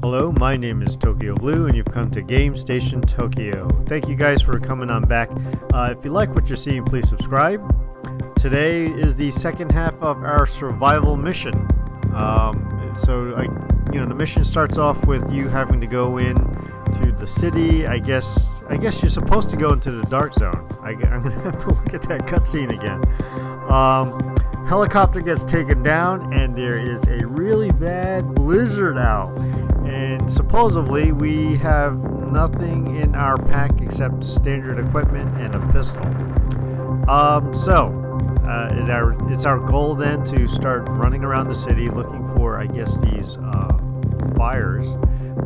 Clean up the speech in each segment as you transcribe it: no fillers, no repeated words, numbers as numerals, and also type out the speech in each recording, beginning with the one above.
Hello, my name is Tokyo Blue and you've come to Game Station Tokyo. Thank you guys for coming on back. If you like what you're seeing, please subscribe. Today is the second half of our survival mission. The mission starts off with you having to go in to the city. I guess you're supposed to go into the dark zone. I'm gonna have to look at that cutscene again. Helicopter gets taken down and there is a really bad blizzard out, and supposedly we have nothing in our pack except standard equipment and a pistol. It's our goal then to start running around the city looking for, I guess, these fires,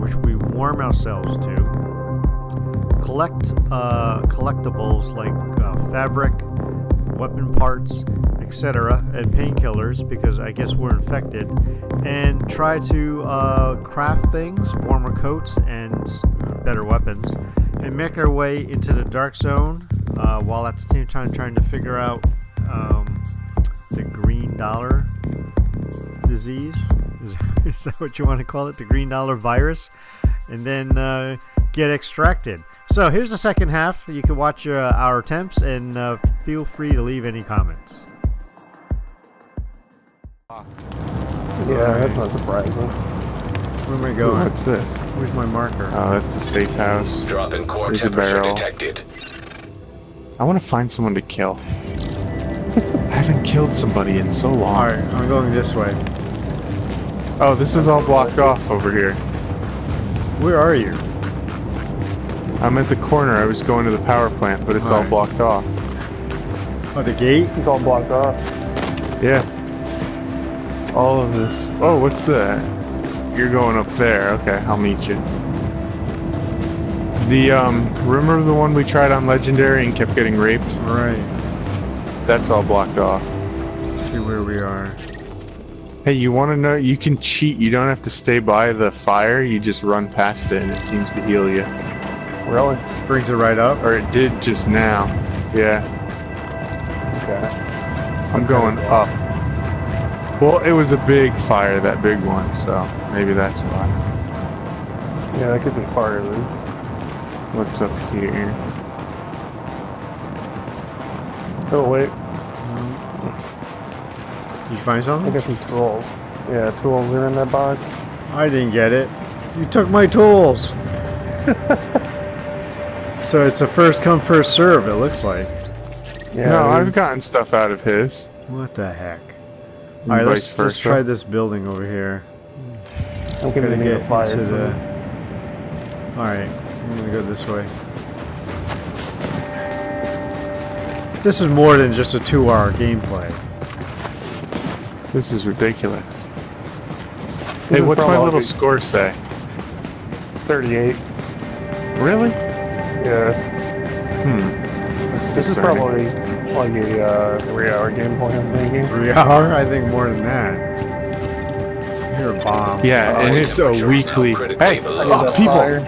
which we warm ourselves to, collect collectibles like fabric, weapon parts, etc., and painkillers, because I guess we're infected, and try to craft things, warmer coats and better weapons, and make our way into the dark zone, while at the same time trying to figure out the green dollar disease. Is that what you want to call it? The green dollar virus? And then get extracted. So here's the second half. You can watch our attempts and feel free to leave any comments. Yeah, that's not surprising. Where am I going? Ooh, what's this? Where's my marker? Oh, that's the safe house. Drop in core temperature detected. I want to find someone to kill. I haven't killed somebody in so long. Alright, I'm going this way. Oh, this is all blocked off over here. Where are you? I'm at the corner. I was going to the power plant, but it's all blocked off. Oh, the gate? It's all blocked off. Yeah. All of this. Oh, what's that? You're going up there. Okay, I'll meet you. The, remember the one we tried on Legendary and kept getting raped? Right. That's all blocked off. Let's see where we are. Hey, you want to know? You can cheat. You don't have to stay by the fire. You just run past it and it seems to heal you. Really? Brings it right up? Or it did just now. Yeah. Okay. I'm going up. Well, it was a big fire, that big one, so maybe that's why. Yeah, that could be part of it. What's up here? Oh, wait. You find something? I got some tools. Yeah, tools are in that box. I didn't get it. You took my tools! So it's a first come, first serve, it looks like. Yeah, no, I've gotten stuff out of his. What the heck? Alright, let's try this building over here. I'm gonna get into the... Alright, I'm gonna go this way. This is more than just a 2-hour gameplay. This is ridiculous. Hey, what's my little score say? 38. Really? Yeah. Hmm. This is probably like a 3-hour gameplay, I'm thinking. 3-hour? I think more than that. You're a bomb. Yeah, and it's a weekly... Hey! People!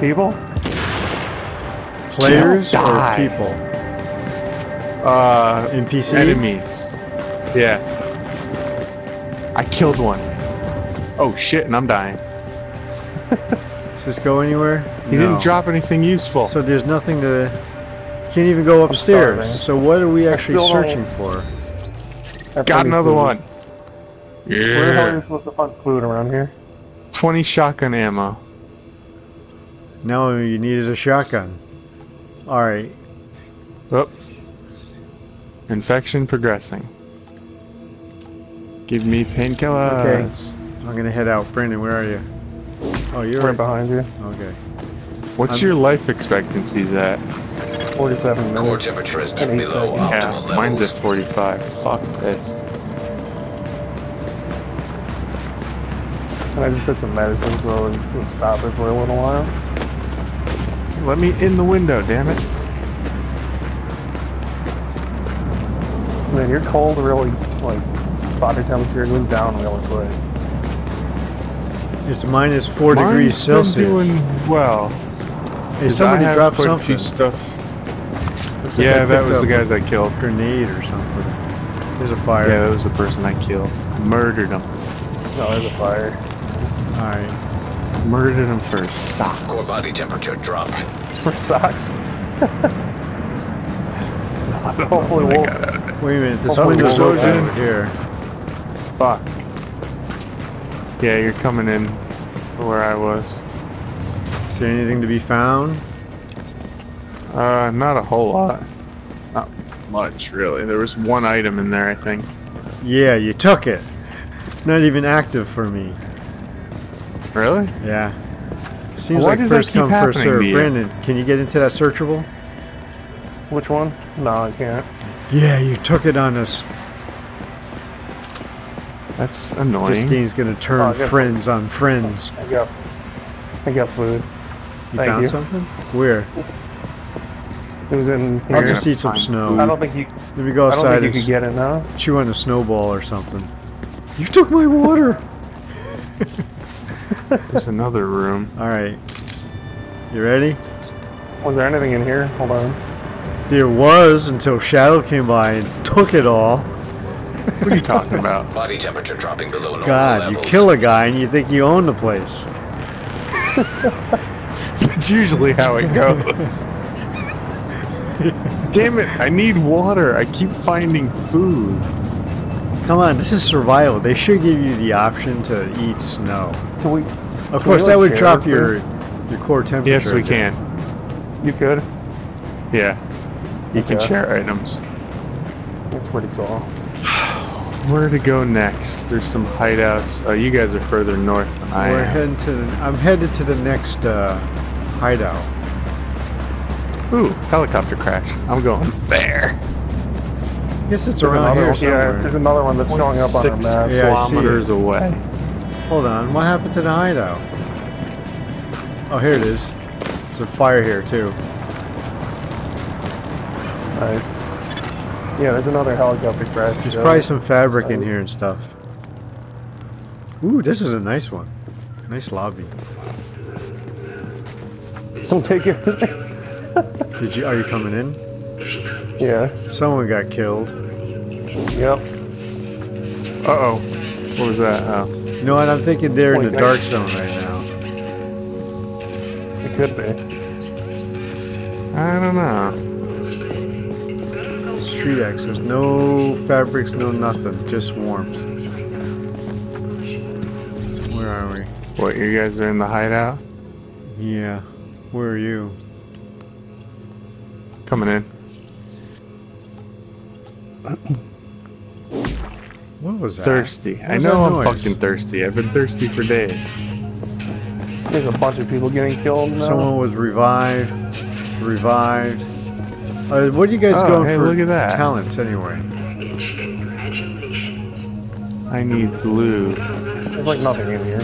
People? Players or people? NPCs? Enemies. Yeah. I killed one. Oh shit, and I'm dying. Does this go anywhere? You didn't drop anything useful. So there's nothing to... You can't even go upstairs. So what are we actually searching for? Got another one. Yeah. Where the hell are you supposed to find food around here? 20 shotgun ammo. No, all you need is a shotgun. Alright. Oops. Infection progressing. Give me painkillers. Okay. I'm gonna head out. Brandon, where are you? Oh, you're right behind you. Okay. What's your life expectancy's at? 47 minutes. Core temperature is dipped below optimal levels. Mine's at 45. Fuck this. I just took some medicine, so it would stop it for a little while. Let me in the window, damn it. Man, you're cold really, like, body temperature goes down really quick. It's minus 4 degrees Celsius. Mine's been doing well. Hey, somebody dropped something. Stuff. Yeah, that was the guy that killed. Grenade or something. There's a fire. Yeah, that was the person I killed. Murdered him. No, there's a fire. Alright. Murdered him for socks. Core body temperature drop. For socks? Hopefully we'll... Wait a minute, this window's open over here. Fuck. Yeah, you're coming in where I was. Is there anything to be found? Not a whole lot. Not much, really. There was one item in there, I think. Yeah, you took it. It's not even active for me. Really? Yeah. Seems like first come, first serve. Brandon, can you get into that searchable? Which one? No, I can't. Yeah, you took it on us. That's annoying. This game's gonna turn friends on friends. I got food. You found something? Where? It was in here. I'll just eat some snow. I don't think you. Let me go outside and get it now. Chew on a snowball or something. You took my water. There's another room. All right. You ready? Was there anything in here? Hold on. There was until Shadow came by and took it all. What are you talking about? Body temperature dropping below normal levels. You kill a guy and you think you own the place. That's usually how it goes. Damn it! I need water. I keep finding food. Come on, this is survival. They should give you the option to eat snow. Can we? Of course, that would drop your core temperature. Yes, we can. You could. Yeah. You can share items. That's where to go. Where to go next? There's some hideouts. Oh, you guys are further north than I am. I'm headed to the next hideout. Ooh, helicopter crash. I'm going there. I guess it's around here somewhere. Yeah, there's another one that's showing up on our map. Yeah, 6 kilometers away. Hold on, what happened to the hideout? Oh, here it is. There's a fire here, too. Nice. Yeah, there's another helicopter crash. There's probably some fabric in here and stuff. Ooh, this is a nice one. Nice lobby. Don't take it. Are you coming in? Yeah. Someone got killed. Yep. Uh-oh. What was that? Oh. You know what? I'm thinking they're in the dark zone right now. It could be. I don't know. Street access, no fabrics, no nothing, just warmth. Where are we? What, you guys are in the hideout? Yeah. Where are you? Coming in. What was that? Thirsty. I know I'm fucking thirsty. I've been thirsty for days. There's a bunch of people getting killed now. Someone was revived. What are you guys going for? Look at that. Talents, anyway. I need blue. There's like nothing in here.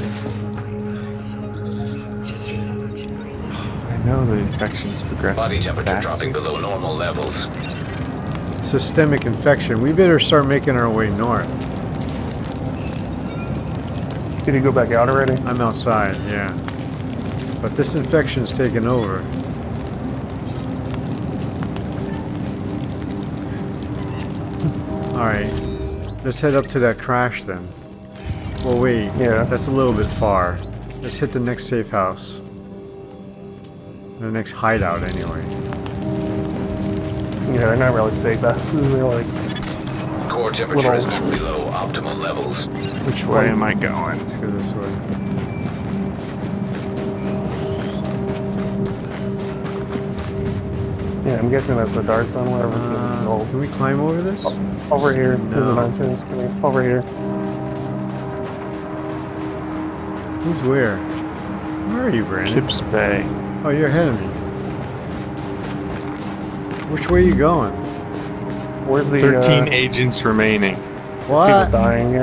I know the infection's progressing. Body temperature dropping below normal levels. Systemic infection. We better start making our way north. Did you go back out already? I'm outside, yeah. But this infection's taken over. Alright, let's head up to that crash then. Well, wait, that's a little bit far. Let's hit the next safe house. The next hideout, anyway. Yeah, they're not really safe houses, they're like... Core temperature is below optimal levels. Which way am I going? Let's go this way. Yeah, I'm guessing that's the dark zone, whatever. Can we climb over this? Over here. No. Over here. Who's where? Where are you, Brandon? Chips Bay. Oh, you're ahead of me. Which way are you going? Where's the... 13 agents remaining. What? People dying,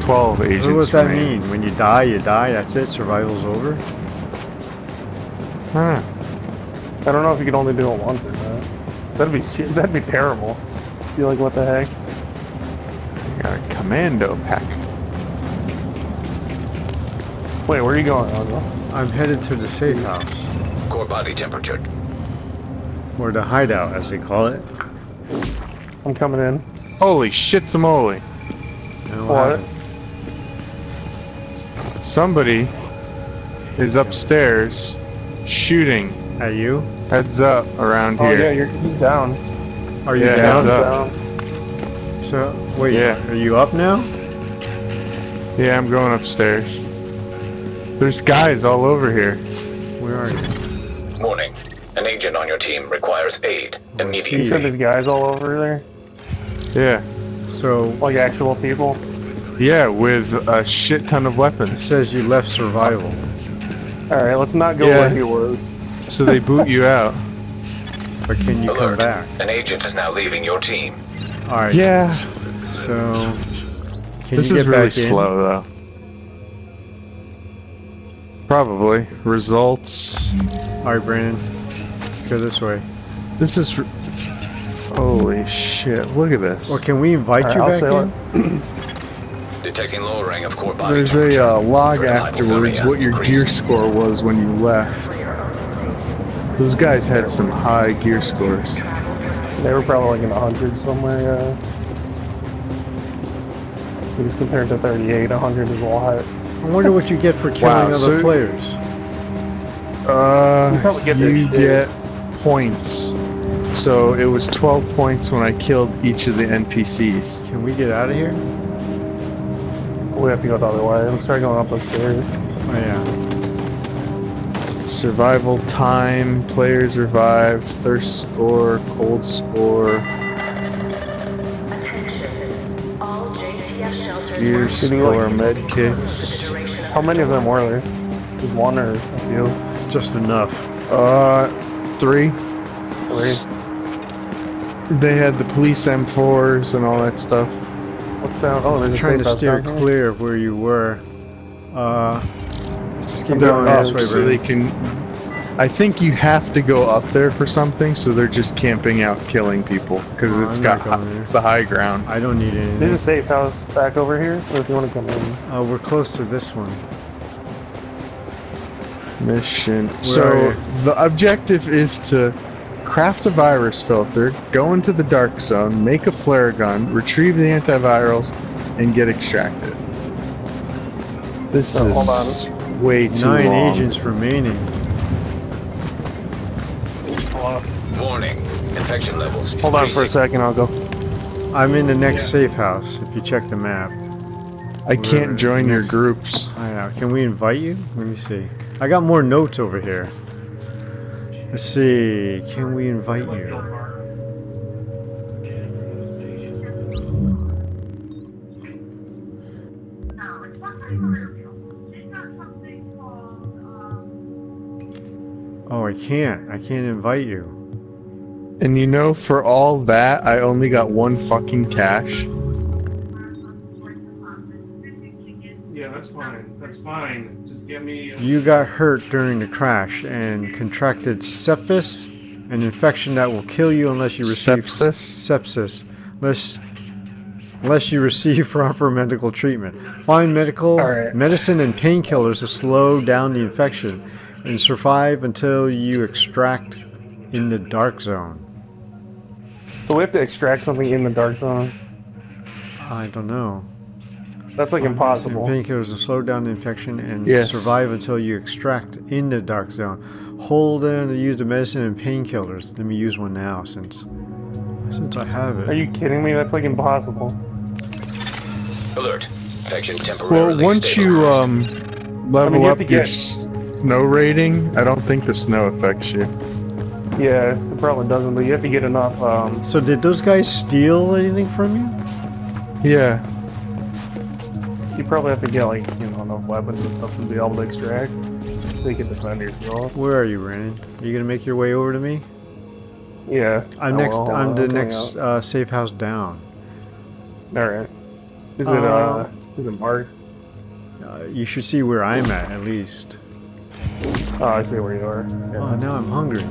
12 agents remaining. So what's that mean? When you die, that's it? Survival's over? Huh. I don't know if you can only do it once or not. That'd be terrible. You're like, what the heck? I got a commando pack. Wait, where are you going, Ozo? I'm headed to the safe house. Core body temperature. Or the hideout, as they call it. I'm coming in. Holy shit, Samoli. What? Somebody is upstairs shooting at you. Heads up around here. Oh yeah, he's down. Are you down? Heads up. So, wait, are you up now? Yeah, I'm going upstairs. There's guys all over here. Where are you? Morning. An agent on your team requires aid immediately. You said there's guys all over there? Yeah. So... like actual people? Yeah, with a shit ton of weapons. It says you left Survival. Alright, let's not go where he was. So they boot you out. But can you come back? An agent is now leaving your team. Alright. Yeah. So... can you get back in? This is really slow, though. Probably. Results. Alright, Brandon. Let's go this way. This is... holy shit, look at this. Well, can we invite you back in? Detecting lowering of core body temperature. There's a log afterwards what your gear score was when you left. Those guys had some high gear scores. They were probably like in the 100s somewhere. It was compared to 38, 100 is a lot. I wonder what you get for killing other players. You get points. So it was 12 points when I killed each of the NPCs. Can we get out of here? We have to go the other way. Let's start going up the stairs. Oh yeah. Survival time, players revive, thirst score, cold score. Attention. All JTF shelters. Gear score, med kits. How many of them were there? Just one or a few? Just enough. Three. Three. They had the police M4s and all that stuff. What's down? Oh, they're trying to steer clear of where you were. Let's just keep going this way, so they can. I think you have to go up there for something, so they're just camping out, killing people because it's the high ground. I don't need anything. There's a safe house back over here, so if you want to come in. We're close to this one. Mission. So the objective is to craft a virus filter, go into the dark zone, make a flare gun, retrieve the antivirals, and get extracted. This is way too long. 9 agents remaining. Warning. Infection levels. Hold on for a second, I'll go. I'm in the next safe house, if you check the map. I can't join your groups. I know. Can we invite you? Let me see. I got more notes over here. Let's see, can we invite you? Oh, I can't invite you. And you know, for all that, I only got one fucking cache. Yeah, that's fine, that's fine. You got hurt during the crash and contracted sepsis, an infection that will kill you unless you receive unless you receive proper medical treatment. Find medicine and painkillers to slow down the infection and survive until you extract in the dark zone. So we have to extract something in the dark zone? I don't know. That's like impossible. Painkillers to slow down the infection and survive until you extract in the dark zone. Hold on to use the medicine and painkillers. Let me use one now since I have it. Are you kidding me? That's like impossible. Alert. Infection temporarily. Well, once you level up your snow rating, I don't think the snow affects you. Yeah, it probably doesn't, but you have to get enough. So did those guys steal anything from you? Yeah. You probably have to get, like, you know, enough weapons and stuff to be able to extract so you can defend yourself. Where are you, Brandon? Are you gonna make your way over to me? Yeah. I'm the next safe house down. Alright. Is it marked? You should see where I'm at least. Oh, I see where you are. Yeah. Oh, now I'm hungry.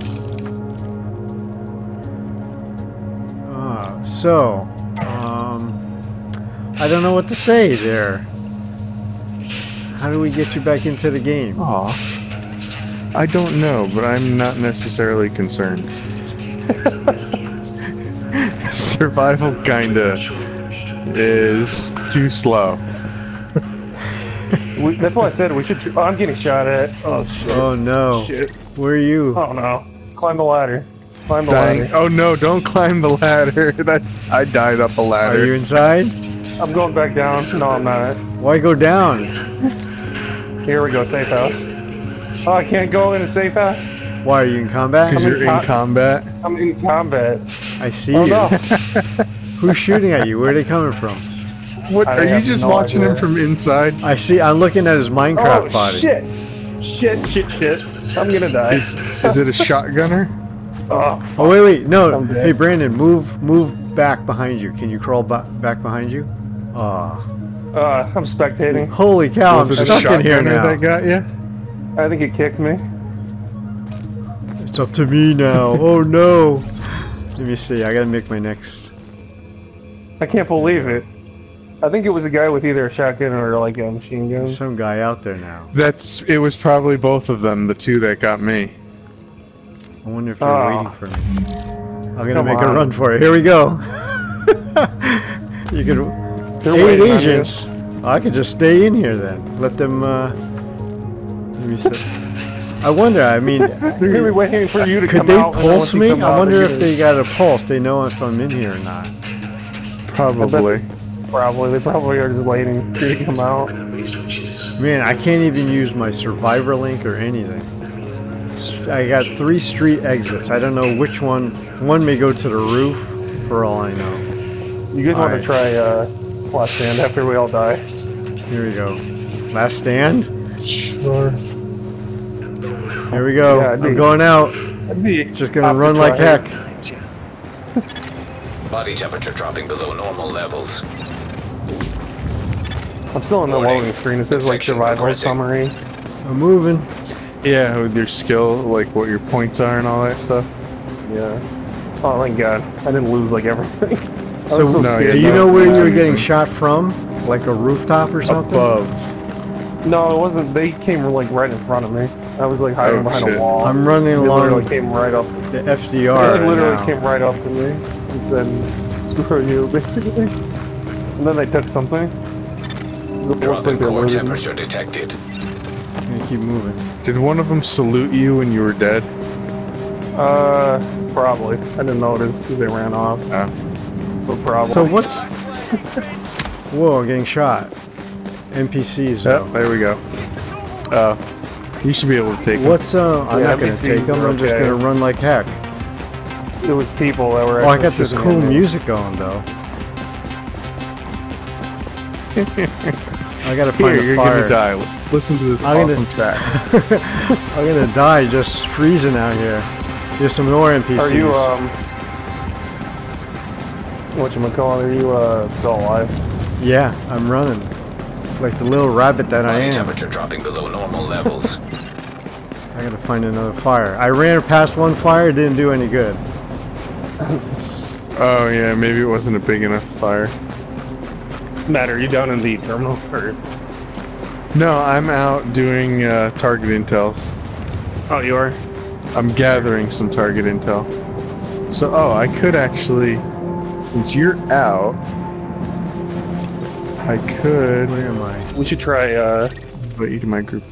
I don't know what to say there. How do we get you back into the game? Aw. I don't know, but I'm not necessarily concerned. Survival kinda is too slow. That's why I said we should. Oh, I'm getting shot at. Oh shit. Oh no. Shit. Where are you? I don't know. Climb the ladder. Climb the ladder. Oh no! Don't climb the ladder. That's. I died up a ladder. Are you inside? I'm going back down. No, I'm not. Why go down? Here we go. Safe house. Oh, I can't go in a safe house. Why are you in combat? Because you're in combat. I'm in combat. I see you. No. Who's shooting at you? Where are they coming from? What are you just watching him from inside? I see. I'm looking at his Minecraft body. Shit. I'm gonna die. Is it a shotgunner? Oh wait. No. Hey Brandon, move back behind you. Can you crawl back behind you? I'm spectating. Holy cow! I'm stuck in here now. That got you? I think it kicked me. It's up to me now. Oh no! Let me see. I gotta make my next. I can't believe it. I think it was a guy with either a shotgun or like a machine gun. There's some guy out there now. It was probably both of them, the two that got me. I wonder if they're waiting for me. I'm gonna make a run for it. Here we go. You could. They're waiting agents. Oh, I could just stay in here then. Let them. Let me see. I wonder. I mean, they're gonna be waiting for you to come out. Could they pulse me? I wonder if they got a pulse. They know if I'm in here or not. Probably. They probably are just waiting to come out. Man, I can't even use my survivor link or anything. I got 3 street exits. I don't know which one. One may go to the roof, for all I know. You guys want to try last stand after we all die? Here we go. Last stand? Sure. Here we go. Yeah, I'm going out. Just gonna run like heck. Body temperature dropping below normal levels. I'm still in the loading screen. It says like survival summary. I'm moving. Yeah, with your skill, like what your points are and all that stuff. Yeah. Oh my god, I didn't lose like everything. So do you know where you were getting shot from? Like a rooftop or something? Above. No, it wasn't. They came like right in front of me. I was like hiding behind a wall. I'm running along. They literally came right up to the FDR. They literally came right up to me and said, "Screw you," basically. And then they took something. Drop in core temperature detected. I'm gonna keep moving. Did one of them salute you when you were dead? Probably. I didn't notice because they ran off. But probably. So what's... Whoa, I'm getting shot. NPCs though. There we go. You should be able to take them. What's, I'm not gonna take them, I'm just gonna run like heck. It was people that were... Oh, I got this cool music going though. I gotta find a fire. You're gonna die. Listen to this awesome track. I'm gonna die just freezing out here. There's some more NPCs. Are you whatchamacallit, are you still alive? Yeah, I'm running. Like the little rabbit that I am. Temperature dropping below normal levels. I gotta find another fire. I ran past one fire, it didn't do any good. Oh yeah, maybe it wasn't a big enough fire. Matt, are you down in the terminal? Or? No, I'm out doing target intels. Oh, you are? I'm gathering some target intel. So, I could actually, since you're out, I could... Where am I? We should try, invite you to my group.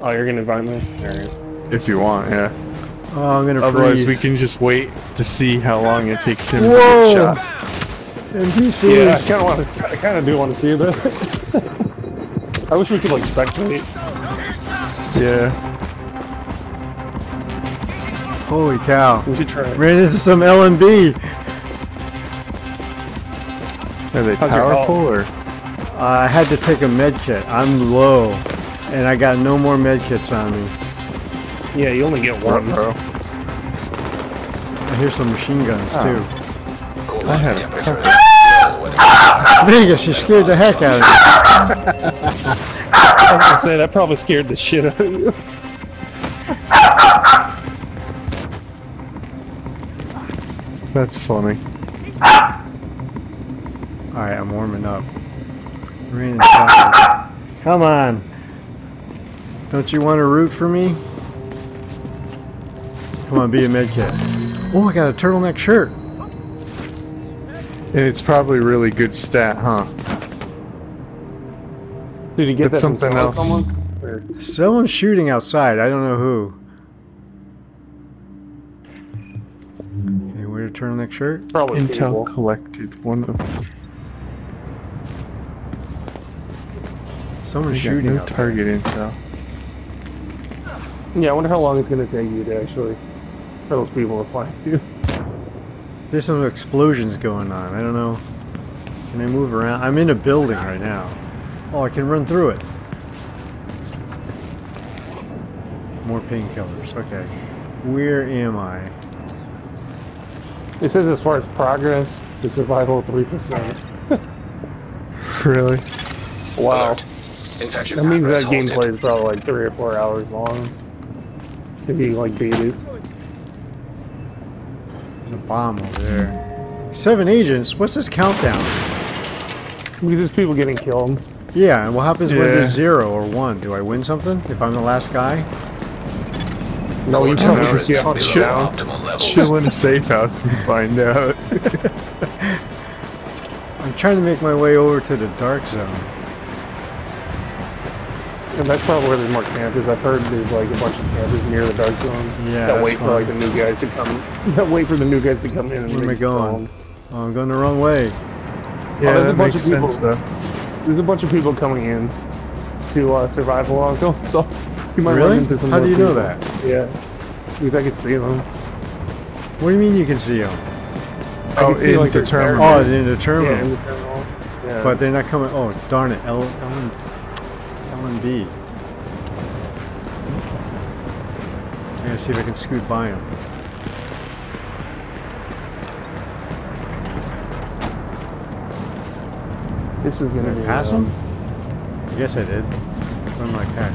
Oh, you're gonna invite me? Alright. If you want, yeah. Oh, I'm gonna freeze. Otherwise, we can just wait to see how long it takes him to get shot. NPCs. Yeah, I kind of do want to see that. I wish we could like spectate. Yeah. Holy cow! We should try. Ran into some LMB. Are they powerful or? I had to take a med kit. I'm low, and I got no more med kits on me. Yeah, you only get one, bro. I hear some machine guns too. I had a Vegas, you scared the heck out of me. I was gonna say, that probably scared the shit out of you. That's funny. Alright, I'm warming up. Come on. Don't you want to root for me? Come on, be a medkit. Oh, I got a turtleneck shirt. And it's probably really good stat, huh? Did he get that something else? Someone? Someone's shooting outside. I don't know who. Okay, wear a turtleneck shirt. Probably Intel collected one of them. Someone's shooting. No target intel. Yeah, I wonder how long it's going to take you to actually for those people to find you. There's some explosions going on. I don't know. Can I move around? I'm in a building right now. Oh, I can run through it. More painkillers. Okay. Where am I? It says as far as progress, the survival 3%. Really? Wow. Infection that means that gameplay is probably like 3 or 4 hours long. If you like beat it. There's a bomb over there. 7 agents? What's this countdown? Because there's people getting killed. Yeah, and what happens when there's 0 or 1? Do I win something if I'm the last guy? No, you don't. Chill in a safe house and find out. I'm trying to make my way over to the dark zone. And that's probably where there's more campers. I've heard there's like a bunch of campers near the dark zone. Yeah, that wait for like the new guys to come. That wait for the new guys to come in. And where am I going? Oh, I'm going the wrong way. Yeah, there's a bunch of people. There's a bunch of people coming in to Survival Uncle, so you might run into some people. How do you know that? Yeah, because I can see them. What do you mean you can see them? Oh, in the terminal. Oh, in the terminal. Yeah, in the terminal. Yeah. But they're not coming. Oh, darn it. LMB. I'm going to see if I can scoot by them. This is gonna be pass him? I guess I did. I'm like heck.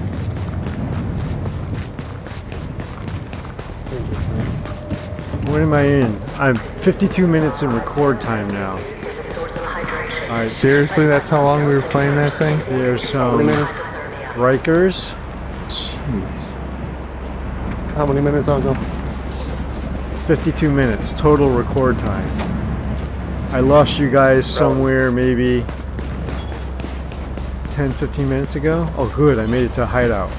What am I in? I'm 52 minutes in record time now. Alright, seriously, that's how long we were playing that thing? There's some Rikers. Jeez. How many minutes, Uncle? 52 minutes, total record time. I lost you guys somewhere maybe 10-15 minutes ago? Oh good, I made it to hideout.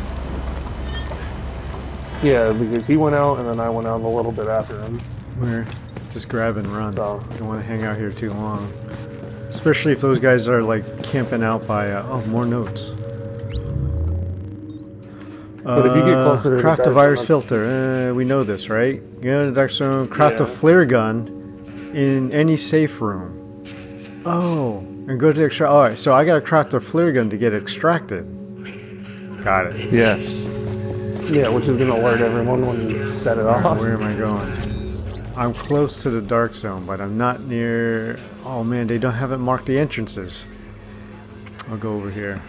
Yeah, because he went out and then I went out a little bit after him. We're just grab and run. So. Don't want to hang out here too long. Especially if those guys are like camping out by, oh, more notes. But if you get closer to craft a virus filter. We know this, right? Go to the dark zone, craft a flare gun in any safe room. Oh. And go to extract. Alright, so I gotta craft a flare gun to get extracted. Got it. Yes. Yeah, which is gonna alert everyone when you set it off. Right, where am I going? I'm close to the dark zone, but I'm not near. Oh man, they don't haven't marked the entrances. I'll go over here.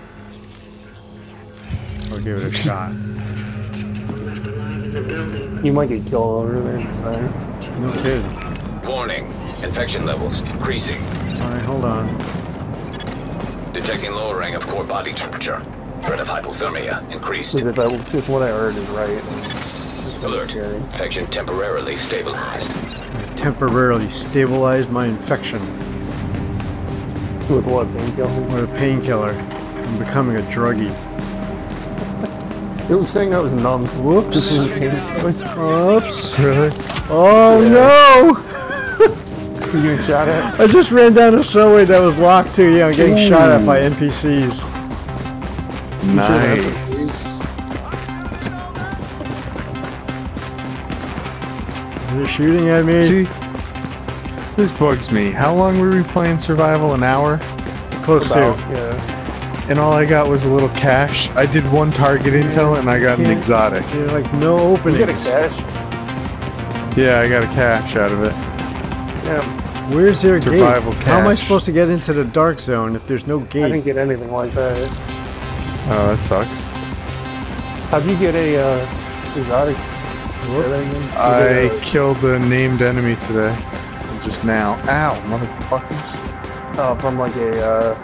I'll give it a shot. You might get killed over there, so. No kidding. Warning. Infection levels increasing. Alright, hold on. Detecting lowering of core body temperature. Threat of hypothermia increased. If what I heard is right. Alert. Infection temporarily stabilized. I temporarily stabilized my infection. With what, painkiller? With a painkiller. I'm becoming a druggie. It was saying I was numb. Whoops. Oops. Really? Oh no! You getting shot at? I just ran down a subway that was locked too. Yeah, I'm getting shot at by NPCs. Nice. They're shooting at me. See, this bugs me. How long were we playing Survival? An hour? Close to. Yeah. And all I got was a little cash. I did one target intel and I got an exotic. You're like no openings. You got a cash? Yeah, I got a cash out of it. Yeah. Where's their gate? How am I supposed to get into the dark zone if there's no gate? I didn't get anything like that. Oh, that sucks. How'd you get a exotic? I killed a named enemy today. Just now. Ow, motherfuckers. Oh, from like a...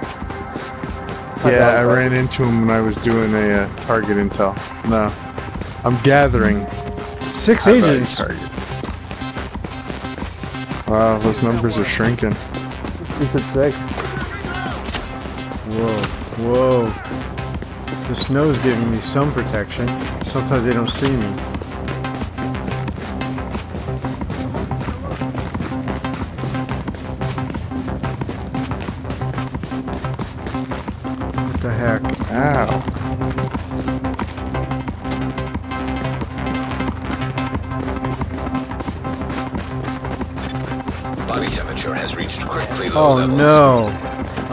yeah, I ran into him when I was doing a target intel. No. I'm gathering. 6 agents. Wow, those numbers are shrinking. He's at 6. Whoa, whoa. The snow's giving me some protection. Sometimes they don't see me. What the heck? Ow. Body temperature has reached critically low levels. Oh no.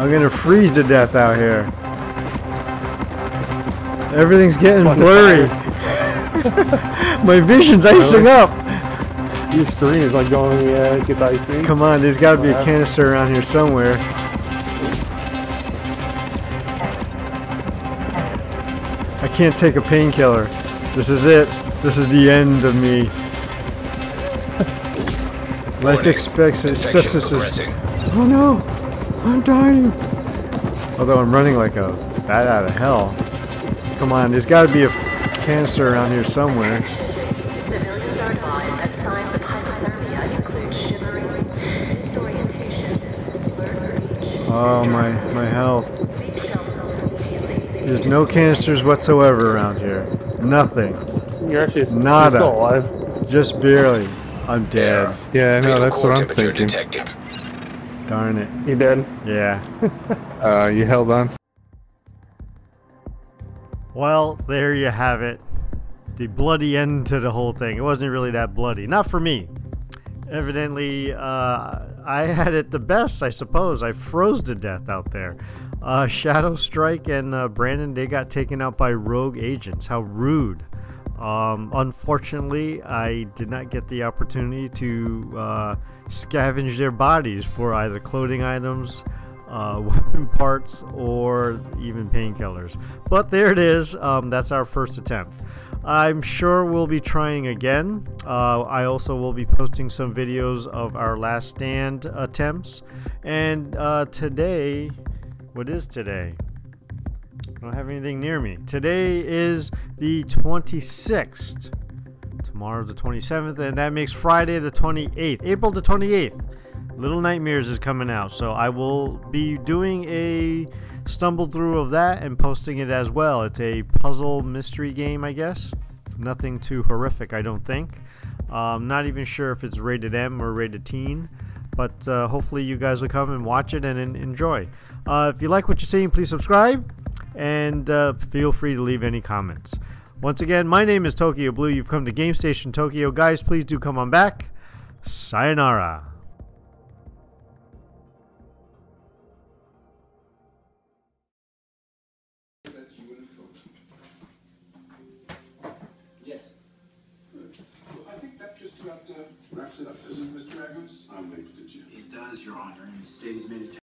I'm gonna freeze to death out here. Everything's getting blurry. My vision's icing up. Your screen is like going, yeah, it gets icy. Come on, there's got to be a canister around here somewhere. I can't take a painkiller. This is it. This is the end of me. Life expects it. Sepsis is... Oh no! I'm dying! Although I'm running like a bat out of hell. Come on, there's got to be a canister around here somewhere. Civilians are advised that signs of hypothermia include shivering, disorientation, slurred. Oh, my health. There's no canisters whatsoever around here. Nothing. You're actually still alive. Just barely. I'm dead. Yeah, I know, that's what I'm thinking. Darn it. You dead? Yeah. You held on. Well, there you have it. The bloody end to the whole thing. It wasn't really that bloody. Not for me. Evidently, I had it the best, I suppose. I froze to death out there. Shadow Strike and Brandon, they got taken out by rogue agents. How rude. Unfortunately, I did not get the opportunity to scavenge their bodies for either clothing items, weapon parts, or even painkillers. But there it is. That's our first attempt. I'm sure we'll be trying again. I also will be posting some videos of our last stand attempts. And today, what is today? I don't have anything near me. Today is the 26th. Tomorrow's the 27th, and that makes Friday the 28th. April the 28th. Little Nightmares is coming out, so I will be doing a stumble through of that and posting it as well. It's a puzzle mystery game, I guess. Nothing too horrific, I don't think. Not even sure if it's rated M or rated teen, but hopefully you guys will come and watch it and enjoy. If you like what you're seeing, please subscribe, and feel free to leave any comments. Once again, my name is Tokyo Blue. You've come to Game Station Tokyo. Guys, please do come on back. Sayonara. Mr. Agus, I'm late for the gym. It does, Your Honor, and the state has made a